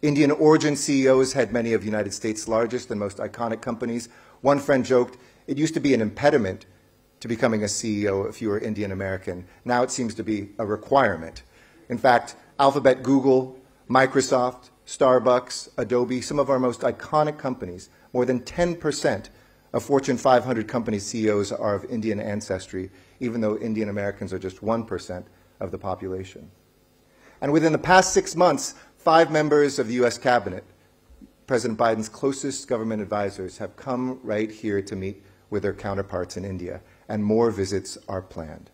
Indian origin CEOs had many of the United States' largest and most iconic companies. One friend joked, it used to be an impediment to becoming a CEO if you were Indian American. Now it seems to be a requirement. In fact, Alphabet, Google, Microsoft, Starbucks, Adobe, some of our most iconic companies, more than 10% of Fortune 500 company CEOs are of Indian ancestry, even though Indian Americans are just 1% of the population. And within the past 6 months, 5 members of the U.S. cabinet, President Biden's closest government advisors, have come right here to meet with their counterparts in India, and more visits are planned.